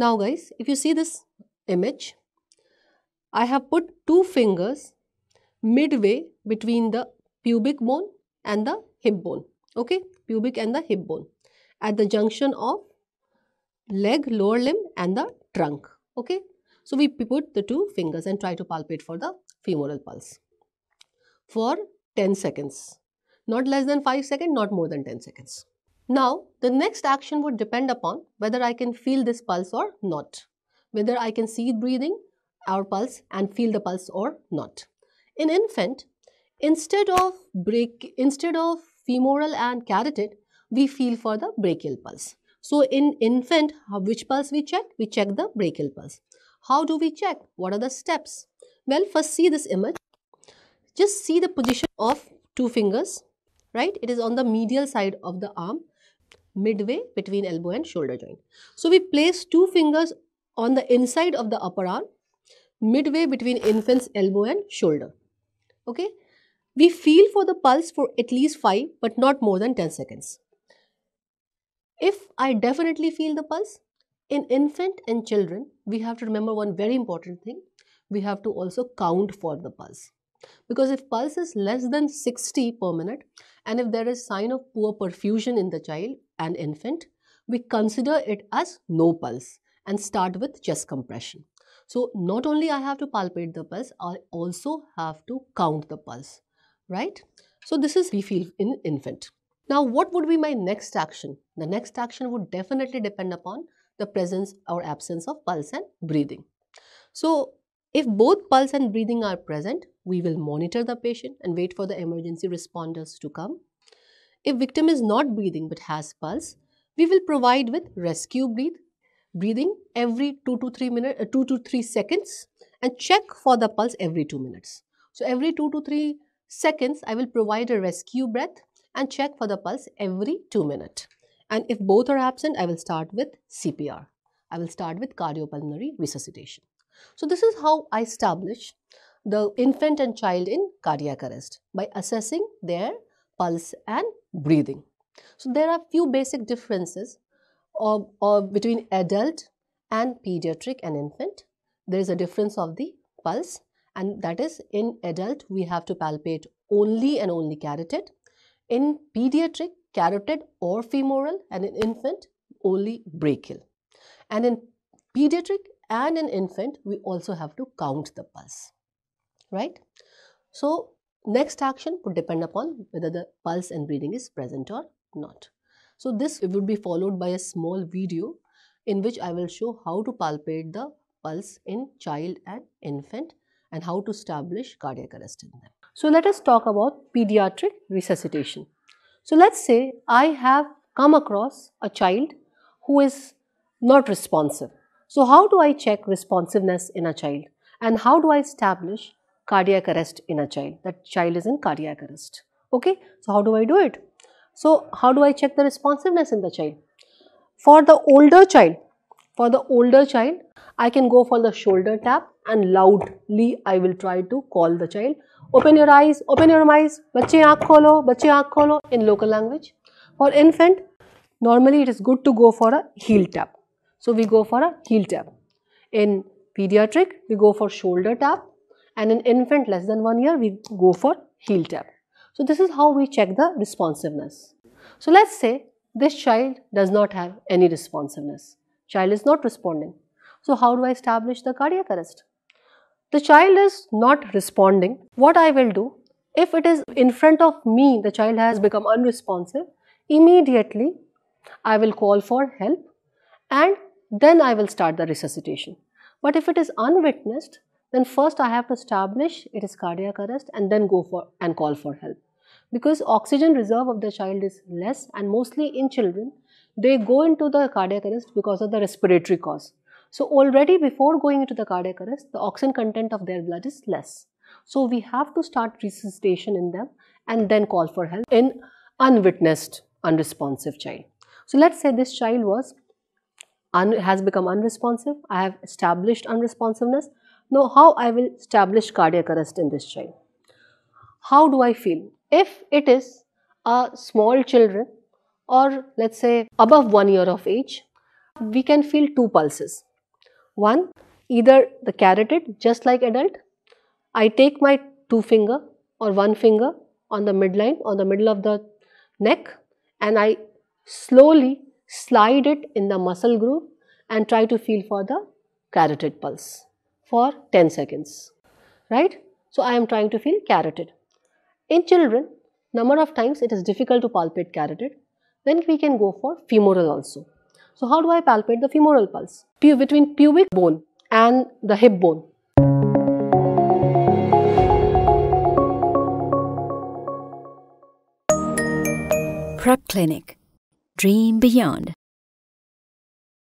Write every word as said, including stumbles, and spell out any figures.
Now guys, if you see this image, I have put two fingers midway between the pubic bone and the hip bone, okay, pubic and the hip bone, at the junction of leg, lower limb and the trunk, okay. So we put the two fingers and try to palpate for the femoral pulse for ten seconds, not less than five seconds, not more than ten seconds. Now the next action would depend upon whether I can feel this pulse or not, whether I can see it breathing, our pulse, and feel the pulse or not. In infant, instead of break, instead of femoral and carotid, we feel for the brachial pulse. So in infant, which pulse we check? We check the brachial pulse. How do we check? What are the steps? Well, first see this image. Just see the position of two fingers, right? It is on the medial side of the arm, midway between elbow and shoulder joint. So we place two fingers on the inside of the upper arm, midway between infant's elbow and shoulder, okay? We feel for the pulse for at least five but not more than ten seconds. If I definitely feel the pulse, in infant and children, we have to remember one very important thing. We have to also count for the pulse. Because if pulse is less than sixty per minute and if there is sign of poor perfusion in the child and infant, we consider it as no pulse and start with chest compression. So not only I have to palpate the pulse, I also have to count the pulse, right? So this is we feel in infant. Now what would be my next action? The next action would definitely depend upon the presence or absence of pulse and breathing. So if both pulse and breathing are present, we will monitor the patient and wait for the emergency responders to come. If victim is not breathing but has pulse, we will provide with rescue breathe, breathing every two to three minute, uh, two to three seconds, and check for the pulse every two minutes. So every two to three seconds, I will provide a rescue breath and check for the pulse every two minutes. And if both are absent, I will start with C P R. I will start with cardiopulmonary resuscitation. So this is how I establish the infant and child in cardiac arrest by assessing their pulse and breathing. So there are few basic differences or, or between adult and pediatric and infant. There is a difference of the pulse, and that is in adult we have to palpate only and only carotid. In pediatric, carotid or femoral, and in infant only brachial. And in pediatric and in infant, we also have to count the pulse, right? So next action would depend upon whether the pulse and breathing is present or not. So this would be followed by a small video in which I will show how to palpate the pulse in child and infant and how to establish cardiac arrest in them. So let us talk about pediatric resuscitation. So let's say I have come across a child who is not responsive. So how do I check responsiveness in a child? And how do I establish cardiac arrest in a child? That child is in cardiac arrest. Okay, so how do I do it? So how do I check the responsiveness in the child? For the older child, for the older child, I can go for the shoulder tap and loudly I will try to call the child. Open your eyes, open your eyes, bache aankh kholo, bache aankh kholo in local language. For infant, normally it is good to go for a heel tap. So we go for a heel tap. In pediatric, we go for shoulder tap, and in infant less than one year, we go for heel tap. So this is how we check the responsiveness. So let's say this child does not have any responsiveness. Child is not responding. So how do I establish the cardiac arrest? The child is not responding. What I will do, if it is in front of me, the child has become unresponsive, immediately I will call for help and then I will start the resuscitation. But if it is unwitnessed, then first I have to establish it is cardiac arrest and then go for and call for help. Because oxygen reserve of the child is less, and mostly in children, they go into the cardiac arrest because of the respiratory cause. So already before going into the cardiac arrest, the oxygen content of their blood is less. So we have to start resuscitation in them and then call for help in unwitnessed, unresponsive child. So let's say this child was un has become unresponsive. I have established unresponsiveness. Now how I will establish cardiac arrest in this child? How do I feel? If it is a small children or let's say above one year of age, we can feel two pulses. One, either the carotid, just like adult, I take my two finger or one finger on the midline, on the middle of the neck, and I slowly slide it in the muscle groove and try to feel for the carotid pulse for ten seconds, right? So I am trying to feel carotid. In children, number of times it is difficult to palpate carotid, then we can go for femoral also. So how do I palpate the femoral pulse? P between pubic bone and the hip bone. PrepClinic. Dream beyond.